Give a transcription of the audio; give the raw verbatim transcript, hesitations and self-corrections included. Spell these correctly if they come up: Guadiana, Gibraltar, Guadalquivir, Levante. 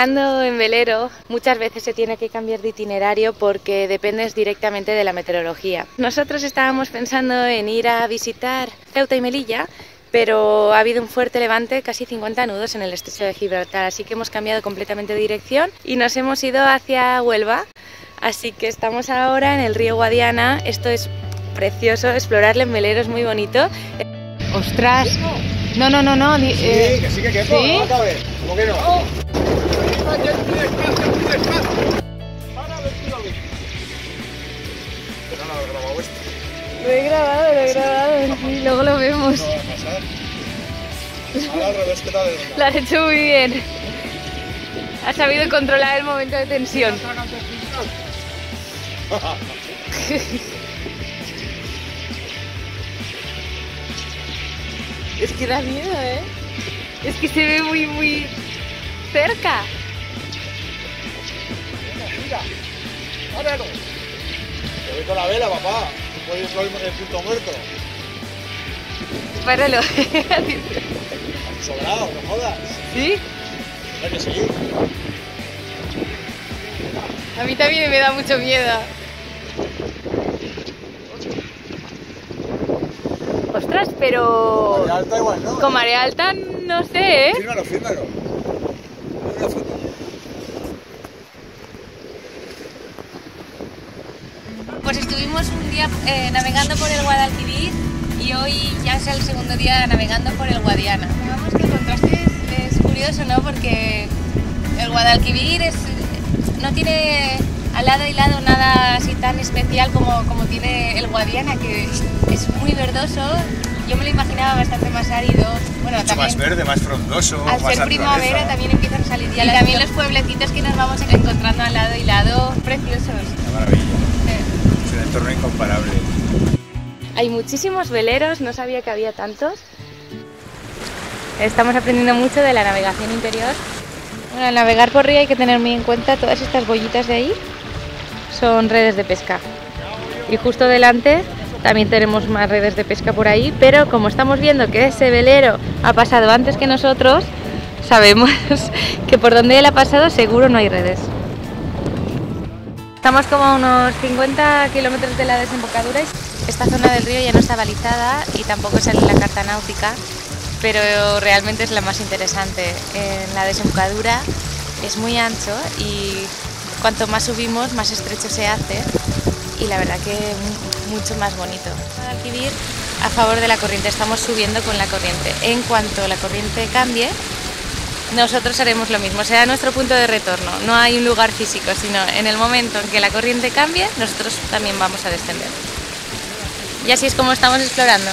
Viajando en velero muchas veces se tiene que cambiar de itinerario porque dependes directamente de la meteorología. Nosotros estábamos pensando en ir a visitar Ceuta y Melilla, pero ha habido un fuerte levante, casi cincuenta nudos en el estrecho de Gibraltar, así que hemos cambiado completamente de dirección y nos hemos ido hacia Huelva. Así que estamos ahora en el río Guadiana. Esto es precioso, explorarlo en velero es muy bonito. ¡Ostras! No, no, no, no. Sí, eh... que sí, que quepo, ¿sí? No, cabe. ¿Cómo que no? ¡Oh! Lo he grabado, lo he grabado, sí, luego lo vemos. Lo has hecho muy bien. Has sabido controlar el momento de tensión. Es que da miedo, ¿eh? Es que se ve muy, muy cerca. Te voy con la vela, papá. Hoy es el punto muerto. Páralo. Has sobrado, no jodas. ¿Sí? Hay que seguir. A mí también me da mucho miedo. Ostras, pero... Con marea alta igual, ¿no? Con marea alta, no sé, ¿eh? Fírmalo, fírmalo. Una foto. Pues estuvimos un día eh, navegando por el Guadalquivir y hoy ya es el segundo día navegando por el Guadiana. Digamos que el contraste es, es curioso, ¿no? Porque el Guadalquivir es, no tiene al lado y lado nada así tan especial como, como tiene el Guadiana, que es muy verdoso. Yo me lo imaginaba bastante más árido. Bueno, mucho también, más verde, más frondoso. Al más ser primavera también empiezan a salir ya. Y también los pueblecitos que nos vamos encontrando al lado y lado, preciosos. Qué maravilla. Es un entorno incomparable. Hay muchísimos veleros, no sabía que había tantos. Estamos aprendiendo mucho de la navegación interior. Bueno, al navegar por río hay que tener muy en cuenta todas estas bollitas de ahí. Son redes de pesca. Y justo delante también tenemos más redes de pesca por ahí, pero como estamos viendo que ese velero ha pasado antes que nosotros, sabemos que por donde él ha pasado seguro no hay redes. Estamos como a unos cincuenta kilómetros de la desembocadura. Esta zona del río ya no está balizada y tampoco es en la carta náutica, pero realmente es la más interesante. En la desembocadura es muy ancho y cuanto más subimos más estrecho se hace y la verdad que mucho más bonito. Guadalquivir a favor de la corriente, estamos subiendo con la corriente. En cuanto la corriente cambie, nosotros haremos lo mismo, será nuestro punto de retorno. No hay un lugar físico, sino en el momento en que la corriente cambie, nosotros también vamos a descender. Y así es como estamos explorando.